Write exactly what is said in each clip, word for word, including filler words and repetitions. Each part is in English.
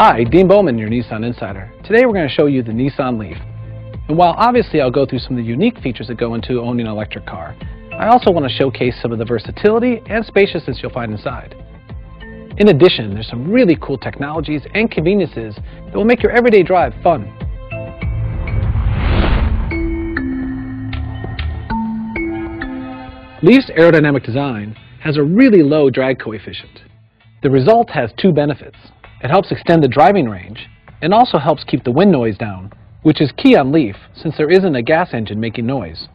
Hi, Dean Bowman, your Nissan Insider. Today we're going to show you the Nissan Leaf. And while obviously I'll go through some of the unique features that go into owning an electric car, I also want to showcase some of the versatility and spaciousness you'll find inside. In addition, there's some really cool technologies and conveniences that will make your everyday drive fun. Leaf's aerodynamic design has a really low drag coefficient. The result has two benefits. It helps extend the driving range and also helps keep the wind noise down, which is key on Leaf since there isn't a gas engine making noise.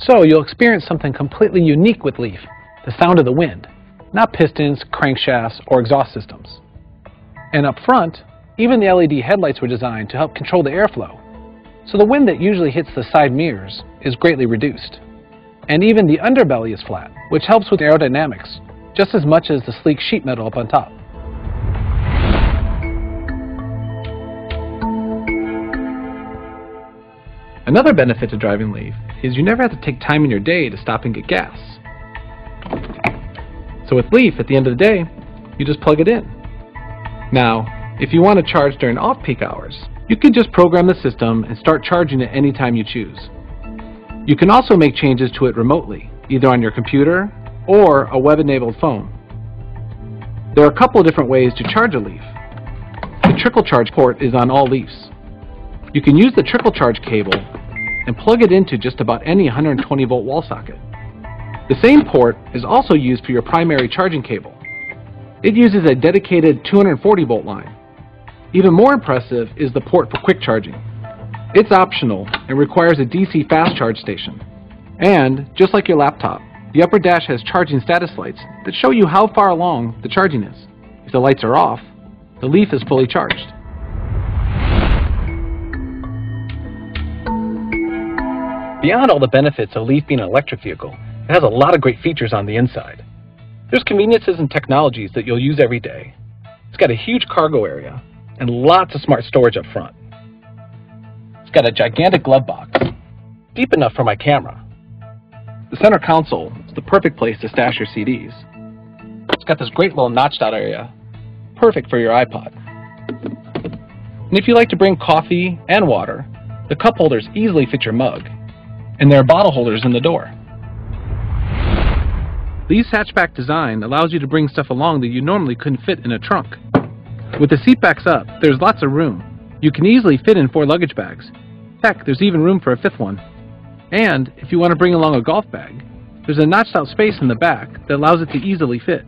So you'll experience something completely unique with Leaf, the sound of the wind, not pistons, crankshafts, or exhaust systems. And up front, even the L E D headlights were designed to help control the airflow, so the wind that usually hits the side mirrors is greatly reduced. And even the underbelly is flat, which helps with aerodynamics just as much as the sleek sheet metal up on top. Another benefit to driving Leaf is you never have to take time in your day to stop and get gas. So with Leaf, at the end of the day, you just plug it in. Now, if you want to charge during off-peak hours, you can just program the system and start charging at any time you choose. You can also make changes to it remotely, either on your computer or a web-enabled phone. There are a couple of different ways to charge a Leaf. The trickle charge port is on all Leafs. You can use the trickle charge cable and plug it into just about any one hundred twenty volt wall socket. The same port is also used for your primary charging cable. It uses a dedicated two hundred forty volt line. Even more impressive is the port for quick charging. It's optional and requires a D C fast charge station. And just like your laptop, the upper dash has charging status lights that show you how far along the charging is. If the lights are off, the Leaf is fully charged. Beyond all the benefits of Leaf being an electric vehicle, it has a lot of great features on the inside. There's conveniences and technologies that you'll use every day. It's got a huge cargo area and lots of smart storage up front. It's got a gigantic glove box, deep enough for my camera. The center console is the perfect place to stash your C Ds. It's got this great little notched out area, perfect for your iPod. And if you like to bring coffee and water, the cup holders easily fit your mug. And there are bottle holders in the door. Leaf's hatchback design allows you to bring stuff along that you normally couldn't fit in a trunk. With the seat backs up, there's lots of room. You can easily fit in four luggage bags. Heck, there's even room for a fifth one. And if you want to bring along a golf bag, there's a notched out space in the back that allows it to easily fit.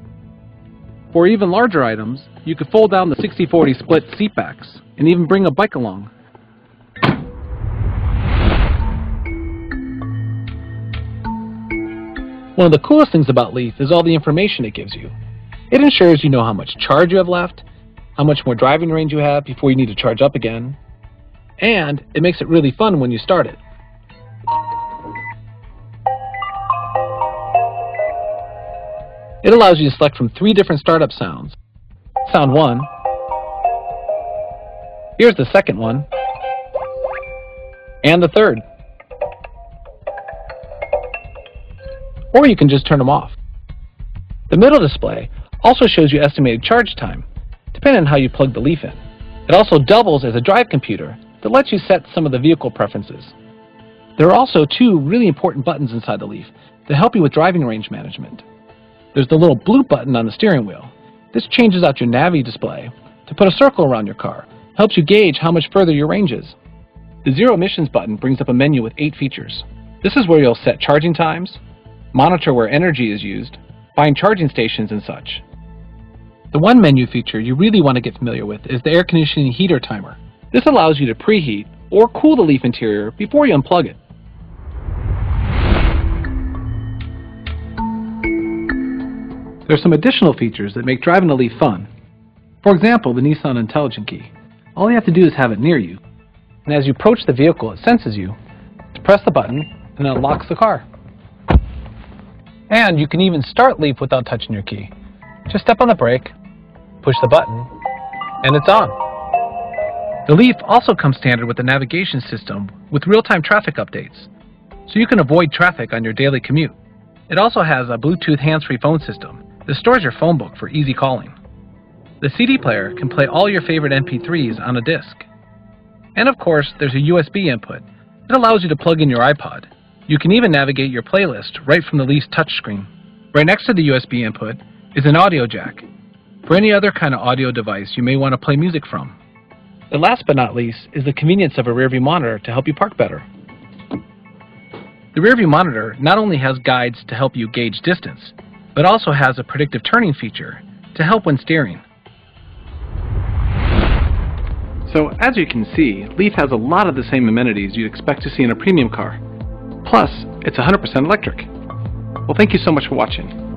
For even larger items, you could fold down the sixty forty split seat backs and even bring a bike along. One of the coolest things about Leaf is all the information it gives you. It ensures you know how much charge you have left, how much more driving range you have before you need to charge up again, and it makes it really fun when you start it. It allows you to select from three different startup sounds. Sound one. Here's the second one. And the third. Or you can just turn them off. The middle display also shows you estimated charge time, depending on how you plug the Leaf in. It also doubles as a drive computer that lets you set some of the vehicle preferences. There are also two really important buttons inside the Leaf that help you with driving range management. There's the little blue button on the steering wheel. This changes out your Navi display to put a circle around your car, helps you gauge how much further your range is. The zero emissions button brings up a menu with eight features. This is where you'll set charging times, monitor where energy is used, find charging stations and such. The one menu feature you really want to get familiar with is the air conditioning heater timer. This allows you to preheat or cool the Leaf interior before you unplug it. There are some additional features that make driving a Leaf fun. For example, the Nissan Intelligent Key. All you have to do is have it near you, and as you approach the vehicle it senses you. Just press the button and it unlocks the car. And you can even start Leaf without touching your key. Just step on the brake, push the button, and it's on. The Leaf also comes standard with a navigation system with real-time traffic updates, so you can avoid traffic on your daily commute. It also has a Bluetooth hands-free phone system that stores your phone book for easy calling. The C D player can play all your favorite M P threes on a disc. And of course, there's a U S B input. It allows you to plug in your iPod. You can even navigate your playlist right from the Lee's touchscreen. Right next to the U S B input is an audio jack for any other kind of audio device you may want to play music from. And last but not least is the convenience of a rearview monitor to help you park better. The rearview monitor not only has guides to help you gauge distance, but also has a predictive turning feature to help when steering. So as you can see, Leaf has a lot of the same amenities you'd expect to see in a premium car. Plus, it's one hundred percent electric. Well, thank you so much for watching.